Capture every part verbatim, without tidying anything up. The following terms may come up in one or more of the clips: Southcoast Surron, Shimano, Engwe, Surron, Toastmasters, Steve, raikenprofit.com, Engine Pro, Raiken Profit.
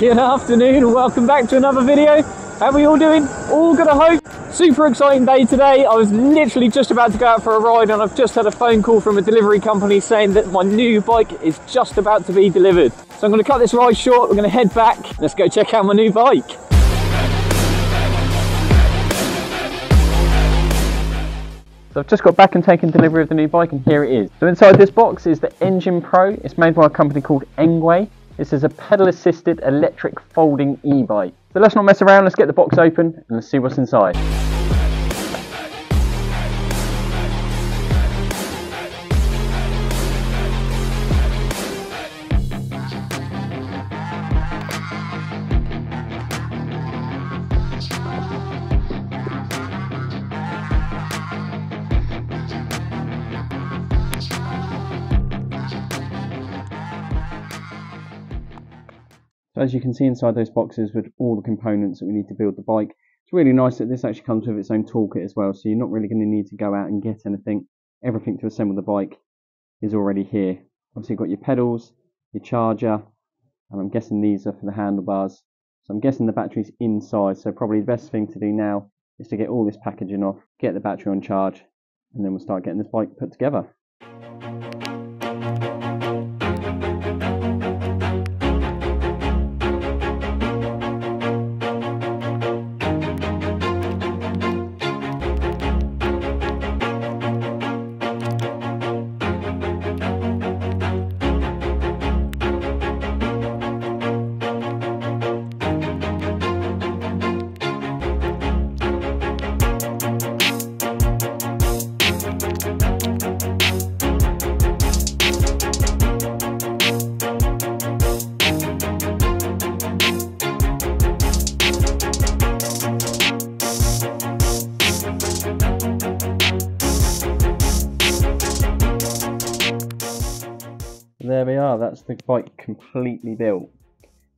Good afternoon, welcome back to another video. How are we all doing? All good, I hope. Super exciting day today. I was literally just about to go out for a ride and I've just had a phone call from a delivery company saying that my new bike is just about to be delivered. So I'm going to cut this ride short, we're going to head back. Let's go check out my new bike. So I've just got back and taken delivery of the new bike and here it is. So inside this box is the Engine Pro. It's made by a company called Engwe. This is a pedal assisted electric folding e-bike. So let's not mess around, let's get the box open and let's see what's inside. As you can see inside those boxes with all the components that we need to build the bike. It's really nice that this actually comes with its own toolkit as well, so you're not really going to need to go out and get anything. Everything to assemble the bike is already here. Obviously you've got your pedals, your charger, and I'm guessing these are for the handlebars. So I'm guessing the battery's inside, so probably the best thing to do now is to get all this packaging off, get the battery on charge, and then we'll start getting this bike put together. There we are, that's the bike completely built.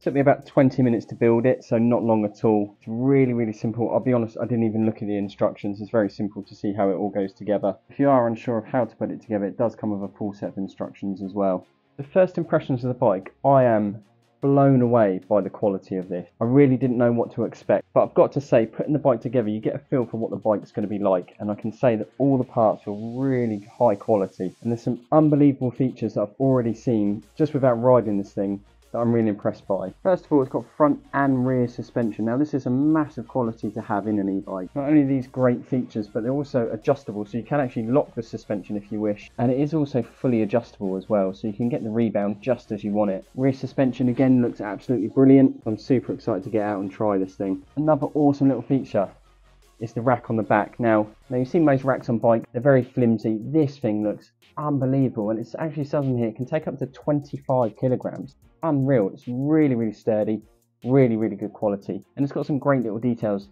Took me about twenty minutes to build it, so not long at all. It's really, really simple. I'll be honest, I didn't even look at the instructions. It's very simple to see how it all goes together. If you are unsure of how to put it together, it does come with a full set of instructions as well. The first impressions of the bike, I am blown away by the quality of this. I really didn't know what to expect, but I've got to say, putting the bike together, you get a feel for what the bike's going to be like, and I can say that all the parts are really high quality, and there's some unbelievable features that I've already seen just without riding this thing that I'm really impressed by. First of all, it's got front and rear suspension. Now this is a massive quality to have in an e-bike. Not only are these great features, but they're also adjustable, so you can actually lock the suspension if you wish. And it is also fully adjustable as well, so you can get the rebound just as you want it. Rear suspension again looks absolutely brilliant. I'm super excited to get out and try this thing. Another awesome little feature is the rack on the back. Now, now you've seen most racks on bikes, they're very flimsy. This thing looks unbelievable, and it's actually something here, it can take up to twenty-five kilograms. Unreal. It's really, really sturdy, really, really good quality, and it's got some great little details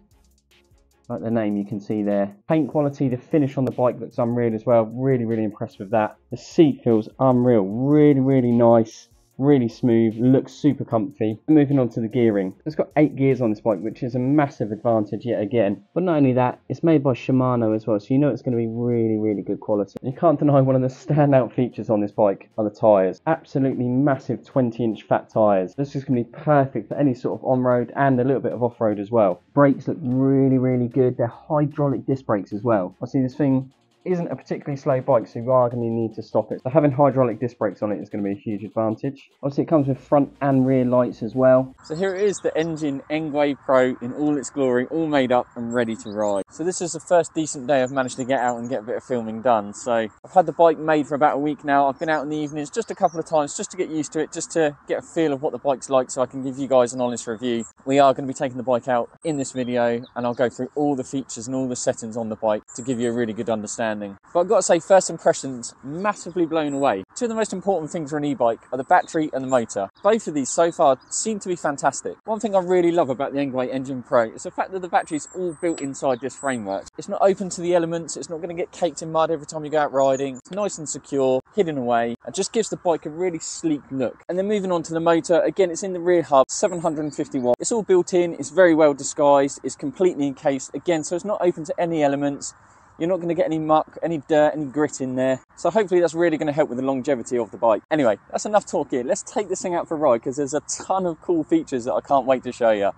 like the name you can see there. Paint quality, the finish on the bike looks unreal as well. Really, really impressed with that. The seat feels unreal, really, really nice, really smooth, looks super comfy. Moving on to the gearing, it's got eight gears on this bike, which is a massive advantage yet again. But not only that, it's made by Shimano as well, so you know it's going to be really, really good quality. You can't deny one of the standout features on this bike are the tyres. Absolutely massive twenty inch fat tyres. This is going to be perfect for any sort of on-road and a little bit of off-road as well. Brakes look really, really good. They're hydraulic disc brakes as well. I see this thing isn't a particularly slow bike, so you are going to need to stop it. So having hydraulic disc brakes on it is going to be a huge advantage. Obviously it comes with front and rear lights as well. So here it is, the Engine Engwe Pro in all its glory, all made up and ready to ride. So this is the first decent day I've managed to get out and get a bit of filming done. So I've had the bike made for about a week now. I've been out in the evenings just a couple of times just to get used to it, just to get a feel of what the bike's like so I can give you guys an honest review. We are going to be taking the bike out in this video and I'll go through all the features and all the settings on the bike to give you a really good understanding. But I've got to say, first impressions, massively blown away. Two of the most important things for an e-bike are the battery and the motor. Both of these so far seem to be fantastic. One thing I really love about the Engwe Engine Pro is the fact that the battery is all built inside this framework. It's not open to the elements, it's not going to get caked in mud every time you go out riding. It's nice and secure, hidden away, and just gives the bike a really sleek look. And then moving on to the motor, again it's in the rear hub, seven hundred fifty watts. It's all built in, it's very well disguised, it's completely encased again, so it's not open to any elements. You're not going to get any muck, any dirt, any grit in there. So hopefully that's really going to help with the longevity of the bike. Anyway, that's enough talk here. Let's take this thing out for a ride because there's a ton of cool features that I can't wait to show you.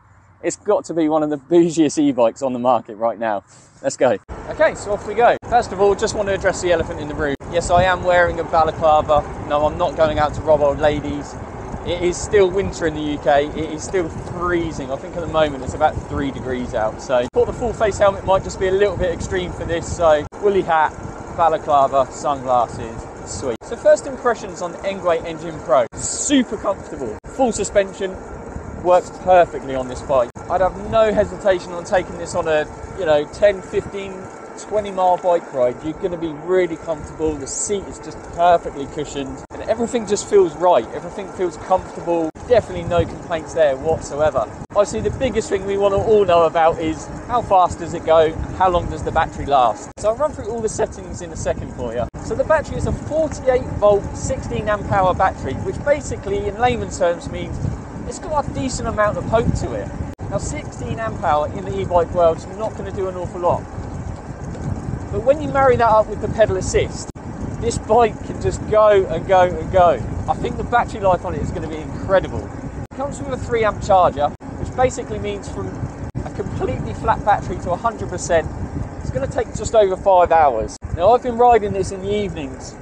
It's got to be one of the bougiest e-bikes on the market right now. Let's go. Okay, so off we go. First of all, just want to address the elephant in the room. Yes, I am wearing a balaclava. No, I'm not going out to rob old ladies. It is still winter in the U K. It is still freezing. I think at the moment it's about three degrees out. So I thought the full face helmet might just be a little bit extreme for this. So woolly hat, balaclava, sunglasses, sweet. So first impressions on the Engwe Engine Pro. Super comfortable. Full suspension, works perfectly on this bike. I'd have no hesitation on taking this on a, you know, ten, fifteen, twenty mile bike ride. You're going to be really comfortable. The seat is just perfectly cushioned. Everything just feels right, everything feels comfortable, definitely no complaints there whatsoever. Obviously the biggest thing we want to all know about is how fast does it go, how long does the battery last. So I'll run through all the settings in a second for you. So the battery is a forty-eight volt, sixteen amp hour battery, which basically in layman's terms means it's got a decent amount of poke to it. Now sixteen amp hour in the e-bike world is not going to do an awful lot. But when you marry that up with the pedal assist, this bike can just go and go and go. I think the battery life on it is going to be incredible. It comes with a three amp charger, which basically means from a completely flat battery to one hundred percent, it's going to take just over five hours. Now, I've been riding this in the evenings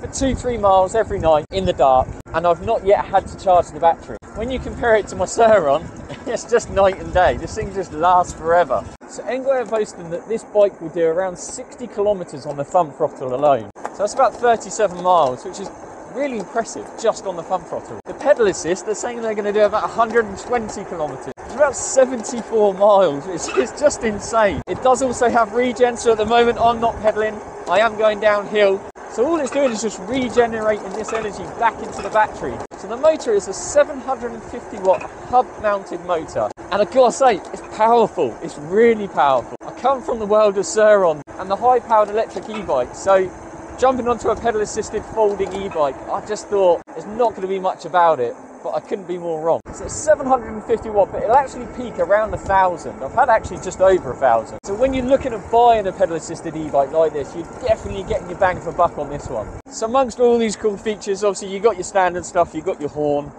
for two, three miles every night in the dark, and I've not yet had to charge the battery. When you compare it to my Surron, it's just night and day. This thing just lasts forever. So Engwe are boasting that this bike will do around sixty kilometres on the thumb throttle alone. So that's about thirty-seven miles, which is really impressive just on the thumb throttle. The pedal assist, they're saying they're going to do about one hundred twenty kilometres. It's about seventy-four miles, which is just insane. It does also have regen, so at the moment I'm not pedalling. I am going downhill. So all it's doing is just regenerating this energy back into the battery. So the motor is a seven hundred fifty watt hub-mounted motor. And I've got to say, it's powerful. It's really powerful. I come from the world of Surron and the high-powered electric e-bike. So jumping onto a pedal-assisted folding e-bike, I just thought there's not going to be much about it. But I couldn't be more wrong. So it's seven hundred fifty watt, but it'll actually peak around a thousand. I've had actually just over a thousand. So when you're looking at buying a pedal-assisted e-bike like this, you're definitely getting your bang for buck on this one. So amongst all these cool features, obviously you've got your standard stuff, you've got your horn.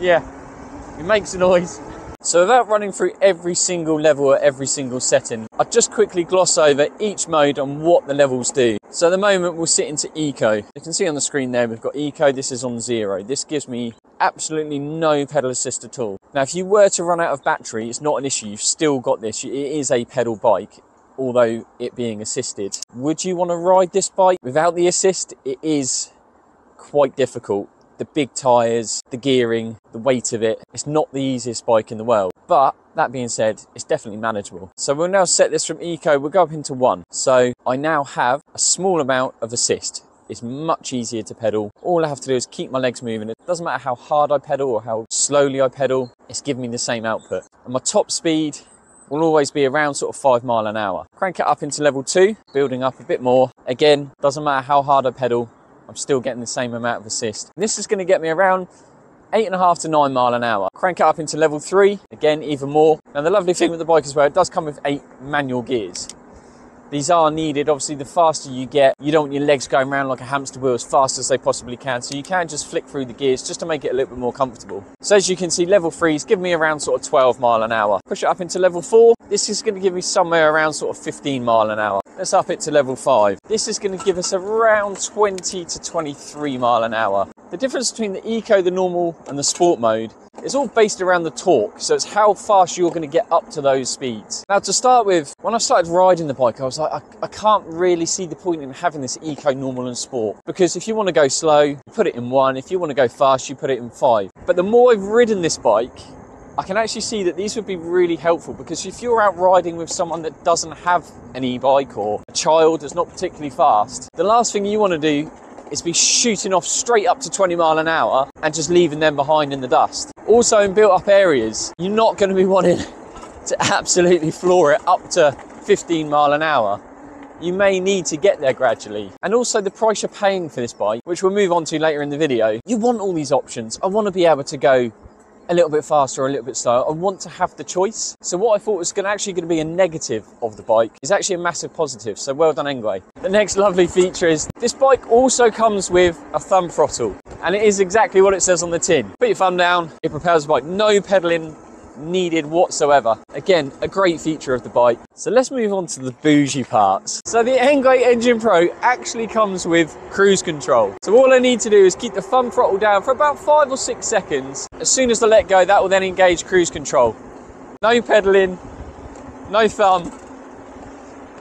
Yeah. Yeah, it makes a noise. So without running through every single level at every single setting, I'll just quickly gloss over each mode and what the levels do. So at the moment we'll sit into Eco. You can see on the screen there we've got Eco, this is on zero. This gives me absolutely no pedal assist at all. Now if you were to run out of battery, it's not an issue, you've still got this, it is a pedal bike, although it being assisted. Would you want to ride this bike without the assist? It is quite difficult. The big tyres, the gearing, the weight of it. It's not the easiest bike in the world. But that being said, it's definitely manageable. So we'll now set this from Eco, we'll go up into one. So I now have a small amount of assist. It's much easier to pedal. All I have to do is keep my legs moving. It doesn't matter how hard I pedal or how slowly I pedal, it's giving me the same output. And my top speed will always be around sort of five mile an hour. Crank it up into level two, building up a bit more. Again, doesn't matter how hard I pedal, I'm still getting the same amount of assist. This is going to get me around eight and a half to nine mile an hour. Crank it up into level three, again, even more. Now the lovely thing with the bike as well, it does come with eight manual gears. These are needed, obviously the faster you get, you don't want your legs going around like a hamster wheel as fast as they possibly can, so you can just flick through the gears just to make it a little bit more comfortable. So as you can see, level three's giving me around sort of twelve mile an hour. Push it up into level four, this is going to give me somewhere around sort of fifteen mile an hour. Let's up it to level five. This is going to give us around twenty to twenty-three mile an hour. The difference between the Eco, the normal and the sport mode is all based around the torque. So it's how fast you're going to get up to those speeds. Now to start with, when I started riding the bike, I was like, I, I can't really see the point in having this Eco, normal and sport. Because if you want to go slow, you put it in one. If you want to go fast, you put it in five. But the more I've ridden this bike, I can actually see that these would be really helpful because if you're out riding with someone that doesn't have an e-bike or a child that's not particularly fast, the last thing you want to do is be shooting off straight up to twenty mile an hour and just leaving them behind in the dust. Also in built up areas, you're not going to be wanting to absolutely floor it up to fifteen mile an hour. you may need to get there gradually. And also the price you're paying for this bike, which we'll move on to later in the video. You want all these options. I want to be able to go a little bit faster or a little bit slower. I want to have the choice. So what I thought was gonna actually going to be a negative of the bike is actually a massive positive. So well done, Engwe. The next lovely feature is this bike also comes with a thumb throttle, and it is exactly what it says on the tin. Put your thumb down, it propels the bike. No pedaling needed whatsoever. Again, a great feature of the bike. So let's move on to the bougie parts. So the Engwe Engine Pro actually comes with cruise control. So all I need to do is keep the thumb throttle down for about five or six seconds. As soon as I let go, that will then engage cruise control. No pedaling, no thumb,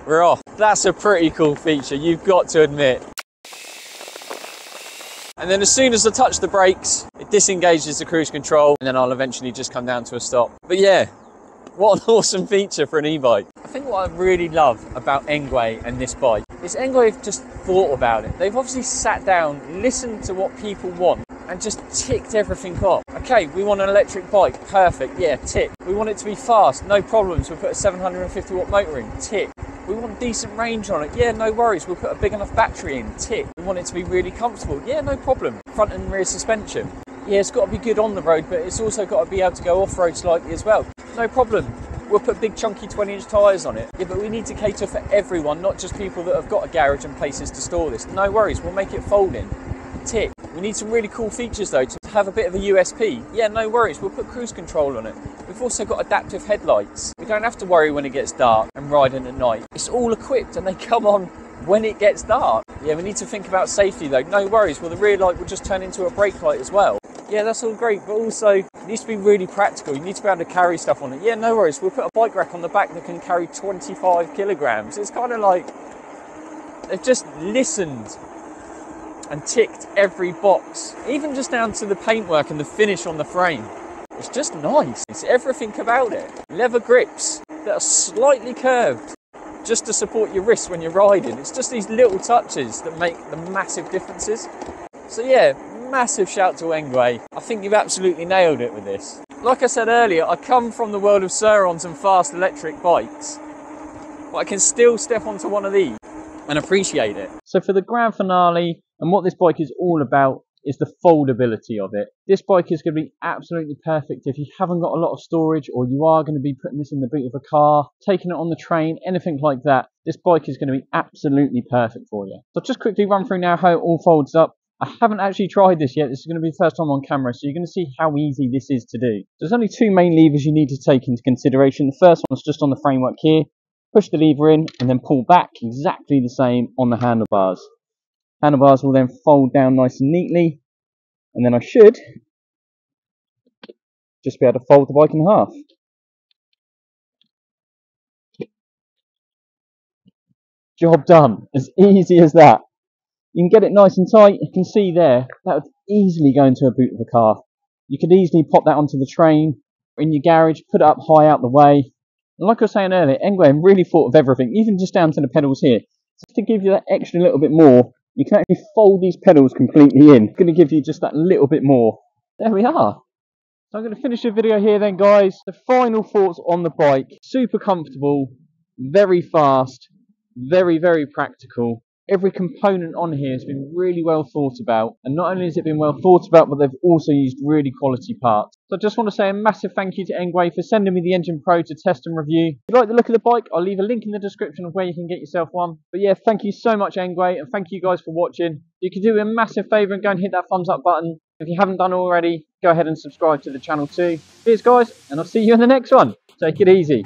we're off. That's a pretty cool feature, you've got to admit. And then as soon as I touch the brakes, it disengages the cruise control, and then I'll eventually just come down to a stop. But yeah, what an awesome feature for an e-bike. I think what I really love about Engwe and this bike is Engwe have just thought about it. They've obviously sat down, listened to what people want, and just ticked everything off. Okay, we want an electric bike, perfect, yeah, tick. We want it to be fast, no problems, we'll put a seven hundred fifty watt motor in, tick. We want decent range on it, yeah, no worries, we'll put a big enough battery in, tick. We want it to be really comfortable, yeah, no problem. Front and rear suspension, yeah, it's got to be good on the road, but it's also got to be able to go off-road slightly as well, no problem. We'll put big chunky twenty inch tyres on it. Yeah, but we need to cater for everyone, not just people that have got a garage and places to store this. No worries, we'll make it folding, tick. We need some really cool features though, to have a bit of a U S P. Yeah, no worries, we'll put cruise control on it. We've also got adaptive headlights. We don't have to worry when it gets dark and riding at night. It's all equipped and they come on when it gets dark. Yeah, we need to think about safety though. No worries, well the rear light will just turn into a brake light as well. Yeah, that's all great, but also it needs to be really practical. You need to be able to carry stuff on it. Yeah, no worries, we'll put a bike rack on the back that can carry twenty-five kilograms. It's kind of like they've just listened and ticked every box, even just down to the paintwork and the finish on the frame. It's just nice, it's everything about it. Leather grips that are slightly curved just to support your wrists when you're riding. It's just these little touches that make the massive differences. So yeah, massive shout to Engwe. I think you've absolutely nailed it with this. Like I said earlier, I come from the world of Surrons and fast electric bikes, but I can still step onto one of these and appreciate it. So for the grand finale, and what this bike is all about is the foldability of it. This bike is going to be absolutely perfect if you haven't got a lot of storage, or you are going to be putting this in the boot of a car, taking it on the train, anything like that. This bike is going to be absolutely perfect for you. So I'll just quickly run through now how it all folds up. I haven't actually tried this yet. This is going to be the first time on camera, so you're going to see how easy this is to do. There's only two main levers you need to take into consideration. The first one is just on the framework here. Push the lever in and then pull back, exactly the same on the handlebars. Handlebars will then fold down nice and neatly, and then I should just be able to fold the bike in half. Job done, as easy as that. You can get it nice and tight. You can see there, that would easily go into a boot of a car. You could easily pop that onto the train, or in your garage, put it up high out the way. And like I was saying earlier, Engwe really thought of everything, even just down to the pedals here. Just to give you that extra little bit more, you can actually fold these pedals completely in. It's going to give you just that little bit more. There we are. So I'm going to finish the video here then, guys. The final thoughts on the bike. Super comfortable, very fast, very, very practical. Every component on here has been really well thought about. And not only has it been well thought about, but they've also used really quality parts. So I just want to say a massive thank you to Engwe for sending me the Engine Pro to test and review. If you like the look of the bike, I'll leave a link in the description of where you can get yourself one. But yeah, thank you so much, Engwe, and thank you guys for watching. You can do me a massive favour and go and hit that thumbs up button. If you haven't done already, go ahead and subscribe to the channel too. Cheers, guys, and I'll see you in the next one. Take it easy.